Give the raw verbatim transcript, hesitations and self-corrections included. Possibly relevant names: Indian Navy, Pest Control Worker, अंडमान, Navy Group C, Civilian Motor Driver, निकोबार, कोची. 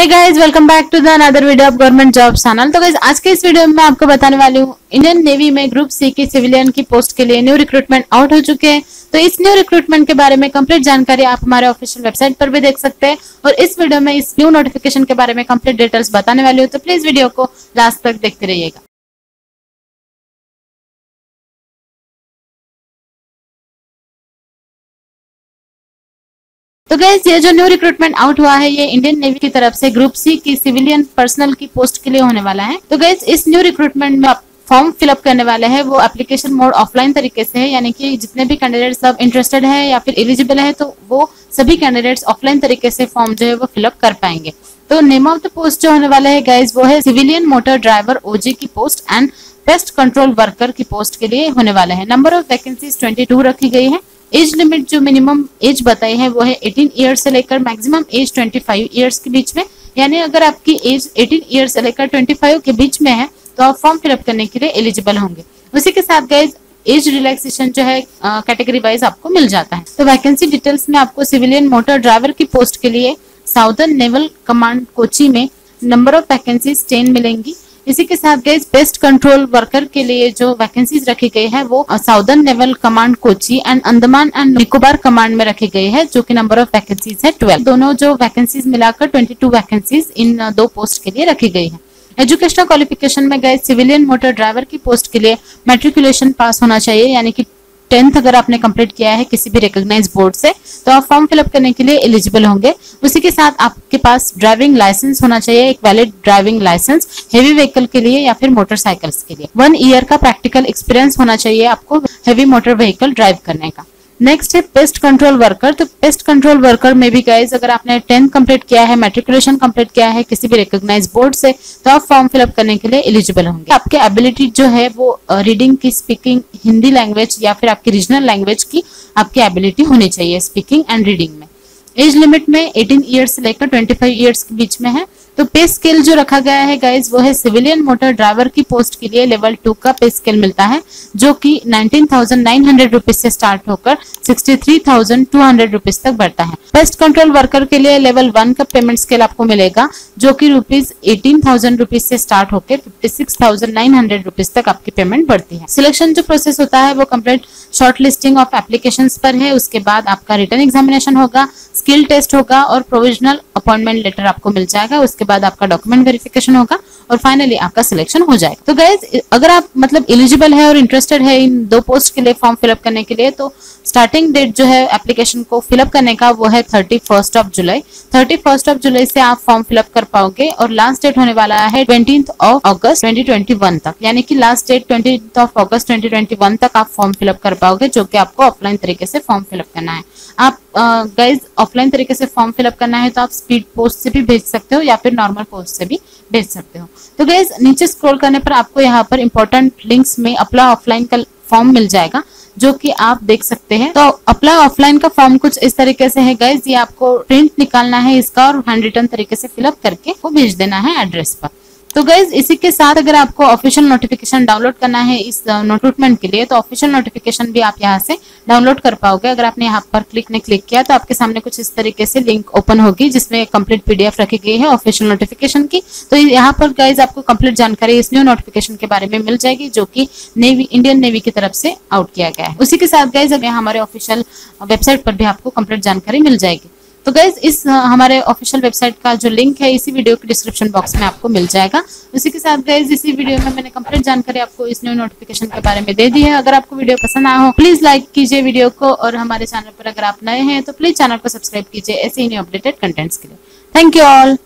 Hey guys, welcome back to the another video of government job channel. तो guys, आज के इस video में मैं आपको बताने वाली हूँ इंडियन नेवी में ग्रुप सी की सिविलियन की पोस्ट के लिए न्यू रिक्रूटमेंट आउट हो चुके हैं। तो इस न्यू रिक्रूटमेंट के बारे में कंप्लीट जानकारी आप हमारे ऑफिशियल वेबसाइट पर भी देख सकते हैं, और इस वीडियो में इस न्यू नोटिफिकेशन के बारे में कंप्लीट डिटेल्स बताने वाली हूँ। तो प्लीज वीडियो को लास्ट तक देखते रहिएगा। तो गाइस, ये जो न्यू रिक्रूटमेंट आउट हुआ है ये इंडियन नेवी की तरफ से ग्रुप सी की सिविलियन पर्सनल की पोस्ट के लिए होने वाला है। तो गाइस, इस न्यू रिक्रूटमेंट में आप फॉर्म फिलअप करने वाले हैं। वो एप्लीकेशन मोड ऑफलाइन तरीके से है, यानी कि जितने भी कैंडिडेट सब इंटरेस्टेड है या फिर एलिजिबल है तो वो सभी कैंडिडेट्स ऑफलाइन तरीके से फॉर्म जो है वो फिलअप कर पाएंगे। तो नेम ऑफ द पोस्ट जो होने वाला है गाइज वो है सिविलियन मोटर ड्राइवर ओजी की post and pest control worker की पोस्ट के लिए होने वाला है। Number of vacancies twenty two रखी गई है। एज लिमिट जो मिनिमम एज बताई है वो है अठारह इयर्स से लेकर मैक्सिमम एज पच्चीस इयर्स के बीच में, यानी अगर आपकी एज अठारह इयर्स से लेकर पच्चीस के बीच में है तो आप फॉर्म फिलअप करने के लिए एलिजिबल होंगे। उसी के साथ गाइज एज रिलैक्सेशन जो है कैटेगरी वाइज आपको मिल जाता है। तो वैकेंसी डिटेल्स में आपको सिविलियन मोटर ड्राइवर की पोस्ट के लिए साउदर्न नेवल कमांड कोची में नंबर ऑफ वैकेंसीज टेन मिलेंगी। इसी के साथ गाइज पेस्ट कंट्रोल वर्कर के लिए जो वैकेंसीज रखी गई है वो southern naval command कोची and अंडमान and निकोबार command में रखी गई है, जो कि नंबर ऑफ वैकेंसीज है ट्वेल्व। दोनों जो वैकेंसीज मिलाकर ट्वेंटी टू वैकेंसीज इन दो पोस्ट के लिए रखी गई है। एजुकेशनल क्वालिफिकेशन में गाइज सिविलियन मोटर ड्राइवर की पोस्ट के लिए मेट्रिकुलेशन पास होना चाहिए, यानी कि टेंथ अगर आपने कंप्लीट किया है किसी भी रिकॉग्नाइज्ड बोर्ड से तो आप फॉर्म फिलअप करने के लिए एलिजिबल होंगे। उसी के साथ आपके पास ड्राइविंग लाइसेंस होना चाहिए, एक valid driving licence heavy vehicle के लिए या फिर मोटरसाइकिल्स के लिए। वन ईयर का प्रैक्टिकल एक्सपीरियंस होना चाहिए आपको हेवी मोटर व्हीकल ड्राइव करने का। नेक्स्ट है पेस्ट कंट्रोल वर्कर। तो पेस्ट कंट्रोल वर्कर में भी गाइज अगर आपने टेंथ कंप्लीट किया है, मेट्रिकुलेशन कंप्लीट किया है किसी भी रिकॉग्नाइज बोर्ड से तो आप फॉर्म फिलअप करने के लिए एलिजिबल होंगे। आपके एबिलिटी जो है वो रीडिंग की, स्पीकिंग हिंदी लैंग्वेज या फिर आपकी रीजनल लैंग्वेज की आपकी एबिलिटी होनी चाहिए स्पीकिंग एंड रीडिंग में। एज लिमिट में अठारह इयर्स से लेकर पच्चीस इयर्स के बीच में है। तो पे स्केल जो रखा गया है गाइज वो है सिविलियन मोटर ड्राइवर की पोस्ट के लिए लेवल टू का पे स्केल मिलता है, जो कि उन्नीस हज़ार नौ सौ रुपीस से स्टार्ट होकर तिरसठ हज़ार दो सौ रुपीस तक बढ़ता है। पेस्ट कंट्रोल वर्कर के लिए लेवल वन का पेमेंट स्केल आपको मिलेगा, जो कि रुपीज अठारह हज़ार रुपीस से स्टार्ट होकर छप्पन हज़ार नौ सौ रुपीस तक आपकी पेमेंट बढ़ती है। सिलेक्शन जो प्रोसेस होता है वो complete short listing of application पर है। उसके बाद आपका रिटर्न एग्जामिनेशन होगा, स्किल टेस्ट होगा और प्रोविजनल अपॉइंटमेंट लेटर आपको मिल जाएगा। उसके बाद आपका डॉक्यूमेंट वेरिफिकेशन होगा और फाइनली आपका सिलेक्शन हो जाएगा। तो गाइज अगर आप मतलब एलिजिबल है और इंटरेस्टेड है इन दो पोस्ट के लिए फॉर्म फिलअप करने के लिए तो स्टार्टिंग डेट जो है एप्लीकेशन को फिलअप करने का वो है thirty first of July. Thirty first of July से आप फॉर्म फिलअप कर पाओगे और लास्ट डेट होने वाला है twentieth of August twenty twenty one तक, यानी कि last date twentieth of August twenty twenty one तक आप फॉर्म फिलअप कर पाओगे, जो कि आपको ऑफलाइन तरीके से फॉर्म फिलअप करना है। आप गाइज ऑफलाइन तरीके से फॉर्म फिलअप करना है तो आप स्पीड पोस्ट से भी भेज सकते हो या फिर नॉर्मल पोस्ट से भी भेज सकते हो। तो गाइज नीचे स्क्रॉल करने पर आपको यहाँ पर इंपॉर्टेंट लिंक्स में अप्लाई ऑफलाइन का फॉर्म मिल जाएगा, जो कि आप देख सकते हैं। तो अप्लाई ऑफलाइन का फॉर्म कुछ इस तरीके से है गाइज, ये आपको प्रिंट निकालना है इसका और हैंड रिटन तरीके से फिलअप करके वो भेज देना है एड्रेस पर। तो गाइज इसी के साथ अगर आपको ऑफिशियल नोटिफिकेशन डाउनलोड करना है इस रिक्रूटमेंट के लिए तो ऑफिशियल नोटिफिकेशन भी आप यहाँ से डाउनलोड कर पाओगे। अगर आपने यहाँ पर क्लिक ने क्लिक किया तो आपके सामने कुछ इस तरीके से लिंक ओपन होगी जिसमें कंप्लीट पीडीएफ रखी गई है ऑफिशियल नोटिफिकेशन की। तो यहाँ पर गाइज आपको कंप्लीट जानकारी इस न्यू नोटिफिकेशन के बारे में मिल जाएगी, जो की नेवी इंडियन नेवी की तरफ से आउट किया गया है। उसी के साथ गाइज अब हमारे ऑफिशियल वेबसाइट पर भी आपको कंप्लीट जानकारी मिल जाएगी। तो गाइज इस हमारे ऑफिशियल वेबसाइट का जो लिंक है इसी वीडियो के डिस्क्रिप्शन बॉक्स में आपको मिल जाएगा। उसी के साथ गाइज इसी वीडियो में मैंने कंप्लीट जानकारी आपको इस न्यू नोटिफिकेशन के बारे में दे दी है। अगर आपको वीडियो पसंद आया हो प्लीज लाइक कीजिए वीडियो को, और हमारे चैनल पर अगर आप नए हैं तो प्लीज चैनल को सब्सक्राइब कीजिए ऐसे ही न्यू अपडेटेड कंटेंट्स के लिए। Thank you all.